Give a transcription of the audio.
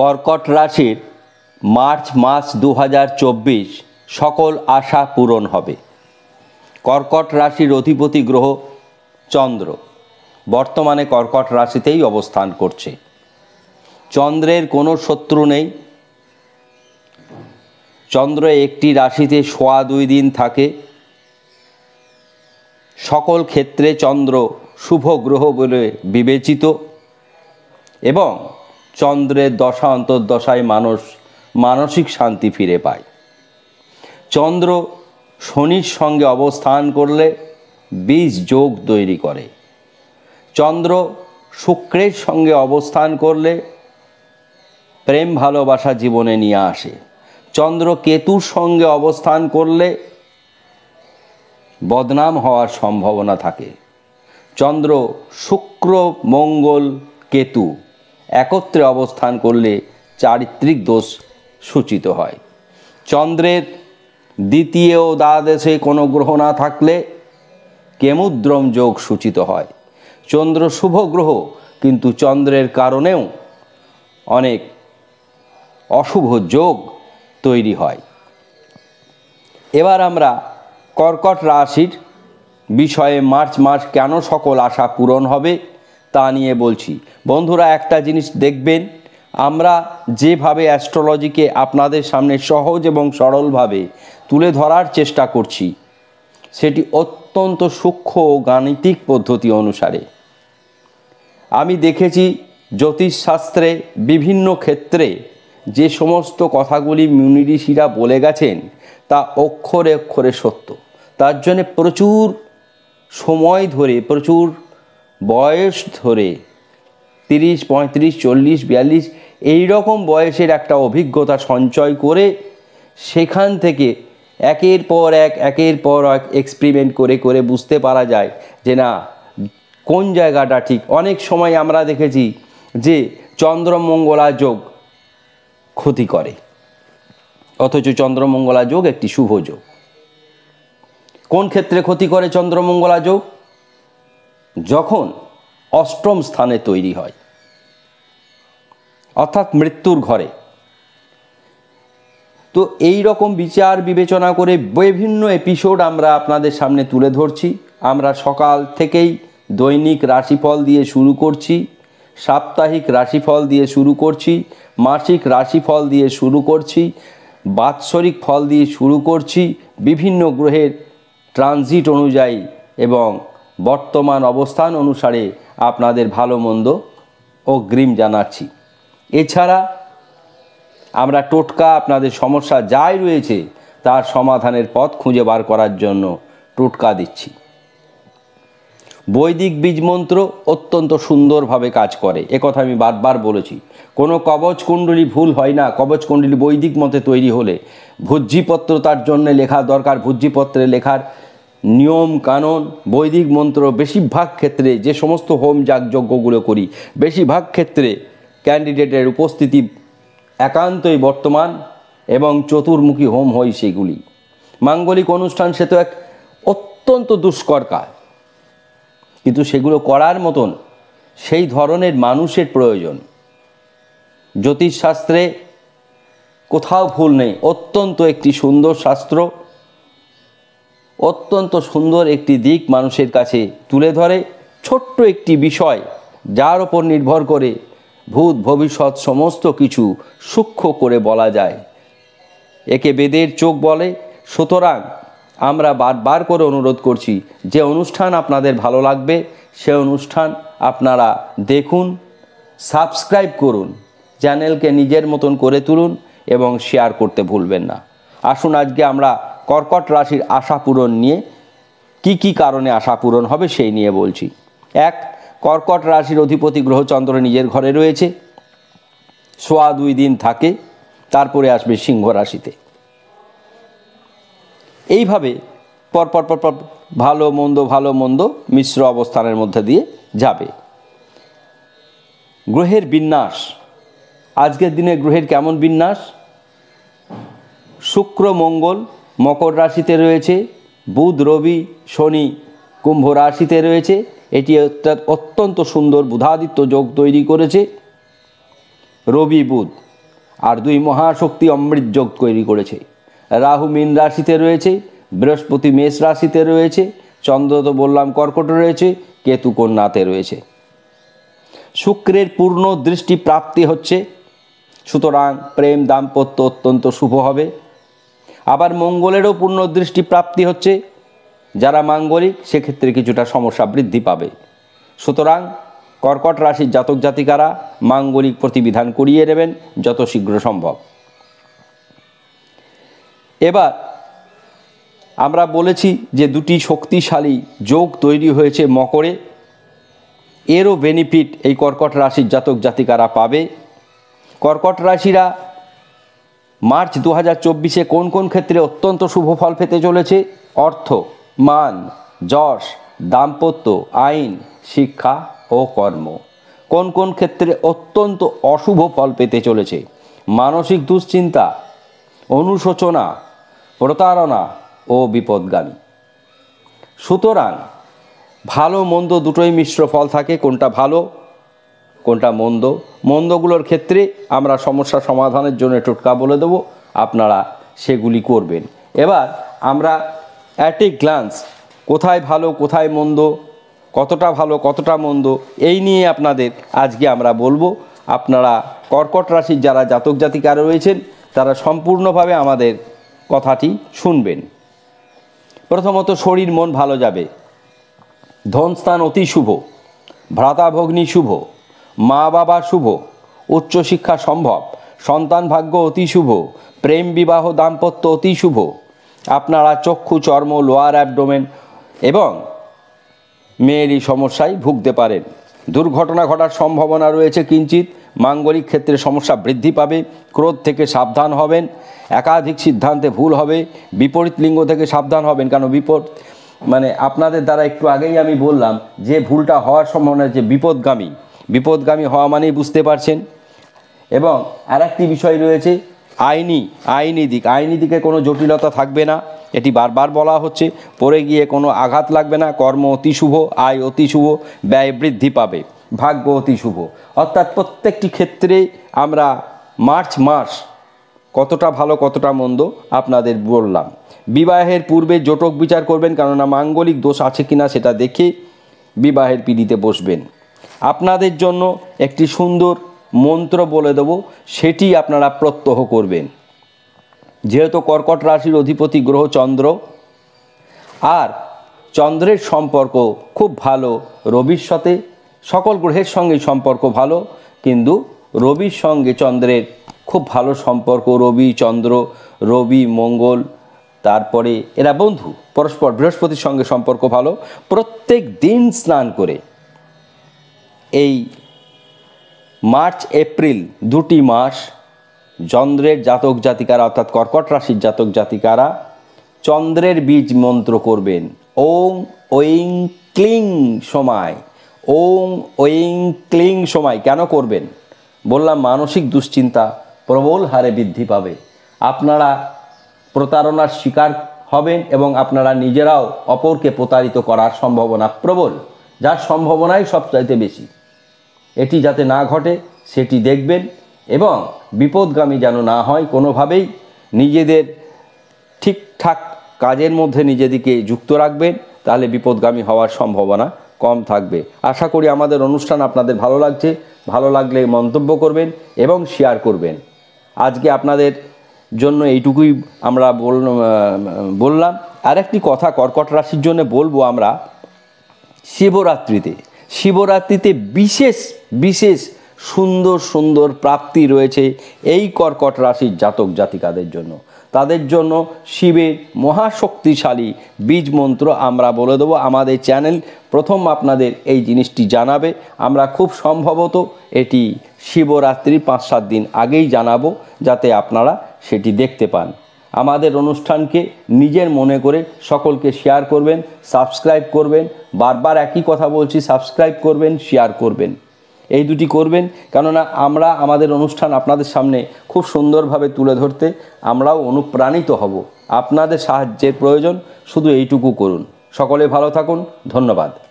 কর্কট রাশির মার্চ মাস 2024 সকল আশা পূরণ হবে। কর্কট রাশির অধিপতি গ্রহ চন্দ্র বর্তমানে কর্কট রাশিতেই অবস্থান করছে। চন্দ্রের কোনো শত্রু নেই। চন্দ্র একটি রাশিতে সোয়া 2 দিন থাকে। সকল ক্ষেত্রে চন্দ্র শুভ গ্রহ বলে বিবেচিত এবং চন্দ্রের দশা অন্তর্দশায় মানসিক শান্তি ফিরে পায়। চন্দ্র শনির সঙ্গে অবস্থান করলে বীজ যোগ তৈরি করে। চন্দ্র শুক্রের সঙ্গে অবস্থান করলে প্রেম ভালোবাসা জীবনে নিয়ে আসে। চন্দ্র কেতুর সঙ্গে অবস্থান করলে বদনাম হওয়ার সম্ভাবনা থাকে। চন্দ্র শুক্র মঙ্গল কেতু একত্রে অবস্থান করলে চারিত্রিক দোষ সূচিত হয়। চন্দ্রের দ্বিতীয় ও দ্বাদশে কোনো গ্রহ না থাকলে কেমুদ্রম যোগ সূচিত হয়। চন্দ্র শুভ গ্রহ, কিন্তু চন্দ্রের কারণেও অনেক অশুভ যোগ তৈরি হয়। এবার আমরা কর্কট রাশির বিষয়ে মার্চ মাস কেন সকল আশা পূরণ হবে তা নিয়ে বলছি। বন্ধুরা, একটা জিনিস দেখবেন, আমরা যেভাবে অ্যাস্ট্রোলজিকে আপনাদের সামনে সহজ এবং সরলভাবে তুলে ধরার চেষ্টা করছি সেটি অত্যন্ত সূক্ষ্ম ও গাণিতিক পদ্ধতি অনুসারে। আমি দেখেছি জ্যোতিষশাস্ত্রে বিভিন্ন ক্ষেত্রে যে সমস্ত কথাগুলি মুনি ঋষিরা বলে গেছেন তা অক্ষরে অক্ষরে সত্য। তার জন্যে প্রচুর সময় ধরে, প্রচুর বয়স ধরে, 30, 35, 40, 42 এই রকম বয়সের একটা অভিজ্ঞতা সঞ্চয় করে সেখান থেকে একের পর এক এক্সপেরিমেন্ট করে বুঝতে পারা যায় যে না, কোন জায়গাটা ঠিক। অনেক সময় আমরা দেখেছি যে চন্দ্রমঙ্গলা যোগ ক্ষতি করে, অথচ চন্দ্রমঙ্গলা যোগ একটি শুভ যোগ। কোন ক্ষেত্রে ক্ষতি করে চন্দ্রমঙ্গলা যোগ? যখন অষ্টম স্থানে তৈরি হয়, অর্থাৎ মৃত্যুর ঘরে। তো এই রকম বিচার বিবেচনা করে বিভিন্ন এপিসোড আমরা আপনাদের সামনে তুলে ধরছি। আমরা সকাল থেকেই দৈনিক রাশিফল দিয়ে শুরু করছি, সাপ্তাহিক রাশিফল দিয়ে শুরু করছি, মাসিক রাশিফল দিয়ে শুরু করছি, বাৎসরিক ফল দিয়ে শুরু করছি, বিভিন্ন গ্রহের ট্রানজিট অনুযায়ী এবং বর্তমান অবস্থান অনুসারে আপনাদের ভালো মন্দ অগ্রিম জানাচ্ছি। এছাড়া আমরা টোটকা, আপনাদের সমস্যা যাই রয়েছে তার সমাধানের পথ খুঁজে বার করার জন্য টোটকা দিচ্ছি। বৈদিক বীজমন্ত্র অত্যন্ত সুন্দরভাবে কাজ করে, একথা আমি বারবার বলেছি। কোনো কবচ কুণ্ডলী ভুল হয় না। কবচ কুণ্ডলী বৈদিক মতে তৈরি হলে ভুজ্জিপত্র তার জন্য লেখা দরকার। ভুজ্জিপত্রে লেখার নিয়ম কানুন বৈদিক মন্ত্র বেশিরভাগ ক্ষেত্রে, যে সমস্ত হোম যাগযজ্ঞগুলো করি বেশিরভাগ ক্ষেত্রে ক্যান্ডিডেটের উপস্থিতি একান্তই বর্তমান এবং চতুর্মুখী হোম হয় সেগুলি। মাঙ্গলিক অনুষ্ঠান সে তো এক অত্যন্ত দুষ্কর কাজ, কিন্তু সেগুলো করার মতন সেই ধরনের মানুষের প্রয়োজন। জ্যোতিষশাস্ত্রে কোথাও ভুল নেই। অত্যন্ত একটি সুন্দর শাস্ত্র, অত্যন্ত সুন্দর একটি দিক মানুষের কাছে তুলে ধরে। ছোট্ট একটি বিষয় যার ওপর নির্ভর করে ভূত ভবিষ্যৎ সমস্ত কিছু সূক্ষ্ম করে বলা যায়। একে বেদের চোখ বলে। সুতরাং আমরা বারবার করে অনুরোধ করছি, যে অনুষ্ঠান আপনাদের ভালো লাগবে সে অনুষ্ঠান আপনারা দেখুন, সাবস্ক্রাইব করুন, চ্যানেলকে নিজের মতন করে তুলুন এবং শেয়ার করতে ভুলবেন না। আসুন আজকে আমরা কর্কট রাশির আশা পূরণ নিয়ে কি কারণে আশা পূরণ হবে সেই নিয়ে বলছি। 1. কর্কট রাশির অধিপতি গ্রহ চন্দ্র নিজের ঘরে রয়েছে, সোয়া 2 দিন থাকে, তারপরে আসবে সিংহ রাশিতে। এইভাবে পরপর ভালো মন্দ মিশ্র অবস্থানের মধ্যে দিয়ে যাবে। গ্রহের বিন্যাস, আজকের দিনে গ্রহের কেমন বিন্যাস? শুক্র মঙ্গল মকর রাশিতে রয়েছে, বুধ রবি শনি কুম্ভ রাশিতে রয়েছে। এটি অত্যন্ত সুন্দর বুধাদিত্য যোগ তৈরি করেছে। রবি বুধ আর দুই মহাশক্তি অমৃত যোগ তৈরি করেছে। রাহু মীন রাশিতে রয়েছে, বৃহস্পতি মেষ রাশিতে রয়েছে, চন্দ্র তো বললাম কর্কটে রয়েছে, কেতু কন্যাতে রয়েছে। শুক্রের পূর্ণ দৃষ্টি প্রাপ্তি হচ্ছে, সুতরাং প্রেম দাম্পত্য অত্যন্ত শুভ হবে। আবার মঙ্গলেরও পূর্ণ দৃষ্টি প্রাপ্তি হচ্ছে, যারা মাঙ্গলিক সেক্ষেত্রে কিছুটা সমস্যা বৃদ্ধি পাবে। সুতরাং কর্কট রাশির জাতক জাতিকারা মাঙ্গলিক প্রতিবিধান করিয়ে নেবেন যত শীঘ্র সম্ভব। এবার আমরা বলেছি যে দুটি শক্তিশালী যোগ তৈরি হয়েছে মকরে, এরও বেনিফিট এই কর্কট রাশির জাতক জাতিকারা পাবে। কর্কট রাশিরা মার্চ 2024-এ কোন কোন ক্ষেত্রে অত্যন্ত শুভ ফল পেতে চলেছে? অর্থ, মান, যশ, দাম্পত্য, আইন, শিক্ষা ও কর্ম। কোন কোন ক্ষেত্রে অত্যন্ত অশুভ ফল পেতে চলেছে? মানসিক দুশ্চিন্তা, অনুশোচনা, প্রতারণা ও বিপদগামী। সুতরাং ভালো মন্দ দুটোই মিশ্র ফল থাকে, কোনটা ভালো কোনটা মন্দ। মন্দগুলোর ক্ষেত্রে আমরা সমস্যা সমাধানের জন্য টোটকা বলে দেব, আপনারা সেগুলি করবেন। এবার আমরা অ্যাট এ গ্লান্স কোথায় ভালো কোথায় মন্দ, কতটা ভালো কতটা মন্দ, এই নিয়ে আপনাদের আজকে আমরা বলবো। আপনারা কর্কট রাশির যারা জাতক জাতিকা রয়েছেন তারা সম্পূর্ণভাবে আমাদের কথাটি শুনবেন। প্রথমত শরীর মন ভালো যাবে, ধনস্থান অতি শুভ, ভ্রাতাভগ্নী শুভ, মা বাবা শুভ, উচ্চশিক্ষা সম্ভব, সন্তান ভাগ্য অতি শুভ, প্রেম বিবাহ দাম্পত্য অতি শুভ। আপনারা চক্ষু, চর্ম, লোয়ার অ্যাবডোমেন এবং মেয়েরই সমস্যায় ভুগতে পারেন। দুর্ঘটনা ঘটার সম্ভাবনা রয়েছে কিঞ্চিত। মাঙ্গলিক ক্ষেত্রে সমস্যা বৃদ্ধি পাবে, ক্রোধ থেকে সাবধান হবেন, একাধিক সিদ্ধান্তে ভুল হবে, বিপরীত লিঙ্গ থেকে সাবধান হবেন। কারণ আপনাদের দ্বারা একটু আগেই আমি বললাম যে ভুলটা হওয়ার সম্ভাবনা যে বিপদগামী হওয়া মানেই বুঝতে পারছেন। এবং আর একটি বিষয় রয়েছে আইনি দিকে কোনো জটিলতা থাকবে না, এটি বারবার বলা হচ্ছে। পড়ে গিয়ে কোনো আঘাত লাগবে না। কর্ম অতি শুভ, আয় অতি শুভ, ব্যয় বৃদ্ধি পাবে, ভাগ্য অতি শুভ। অর্থাৎ প্রত্যেকটি ক্ষেত্রে আমরা মার্চ মাস কতটা ভালো কতটা মন্দ আপনাদের বললাম। বিবাহের পূর্বে জটক বিচার করবেন, কেননা মাঙ্গলিক দোষ আছে কিনা সেটা দেখে বিবাহের পিঁড়িতে বসবেন। আপনাদের জন্য একটি সুন্দর মন্ত্র বলে দেব, সেটি আপনারা প্রত্যহ করবেন। যেহেতু কর্কট রাশির অধিপতি গ্রহ চন্দ্র, আর চন্দ্রের সম্পর্ক খুব ভালো রবির সাথে, সকল গ্রহের সঙ্গে সম্পর্ক ভালো, কিন্তু রবির সঙ্গে চন্দ্রের খুব ভালো সম্পর্ক। রবি চন্দ্র, রবি মঙ্গল, তারপরে এরা বন্ধু পরস্পর। বৃহস্পতির সঙ্গে সম্পর্ক ভালো। প্রত্যেক দিন স্নান করে এই মার্চ এপ্রিল দুটি মাস চন্দ্রের জাতক জাতিকারা অর্থাৎ কর্কট রাশির জাতক জাতিকারা চন্দ্রের বীজ মন্ত্র করবেন। ওং ঐং ক্লিং সময়, ওং ঐং ক্লিং সময়। কেন করবেন? বললাম মানসিক দুশ্চিন্তা প্রবল হারে বৃদ্ধি পাবে, আপনারা প্রতারণার শিকার হবেন এবং আপনারা নিজেরাও অপরকে প্রতারিত করার সম্ভাবনা প্রবল, যার সম্ভাবনাই সবচাইতে বেশি। এটি যাতে না ঘটে সেটি দেখবেন এবং বিপদগামী যেন না হয় কোনোভাবেই। নিজেদের ঠিকঠাক কাজের মধ্যে নিজেদেরকে যুক্ত রাখবেন, তাহলে বিপদগামী হওয়ার সম্ভাবনা কম থাকবে। আশা করি আমাদের অনুষ্ঠান আপনাদের ভালো লাগছে। ভালো লাগলে মন্তব্য করবেন এবং শেয়ার করবেন। আজকে আপনাদের জন্য এইটুকুই আমরা বললাম। আর একটি কথা কর্কট রাশির জন্য বলবো আমরা, শিবরাত্রিতে বিশেষ বিশেষ সুন্দর সুন্দর প্রাপ্তি রয়েছে এই কর্কট রাশির জাতক জাতিকাদের জন্য। তাদের জন্য শিবের মহাশক্তিশালী বীজ মন্ত্র আমরা বলে দেবো। আমাদের চ্যানেল প্রথম আপনাদের এই জিনিসটি জানাবে, আমরা খুব সম্ভবত এটি শিবরাত্রির 5-7 দিন আগেই জানাবো, যাতে আপনারা সেটি দেখতে পান। আমাদের অনুষ্ঠানকে নিজের মনে করে সকলকে শেয়ার করবেন, সাবস্ক্রাইব করবেন। বারবার একই কথা বলছি, সাবস্ক্রাইব করবেন, শেয়ার করবেন, এই দুটি করবেন। কেননা আমরা আমাদের অনুষ্ঠান আপনাদের সামনে খুব সুন্দরভাবে তুলে ধরতে আমরাও অনুপ্রাণিত হব। আপনাদের সাহায্যের প্রয়োজন, শুধু এইটুকু করুন। সকলে ভালো থাকুন, ধন্যবাদ।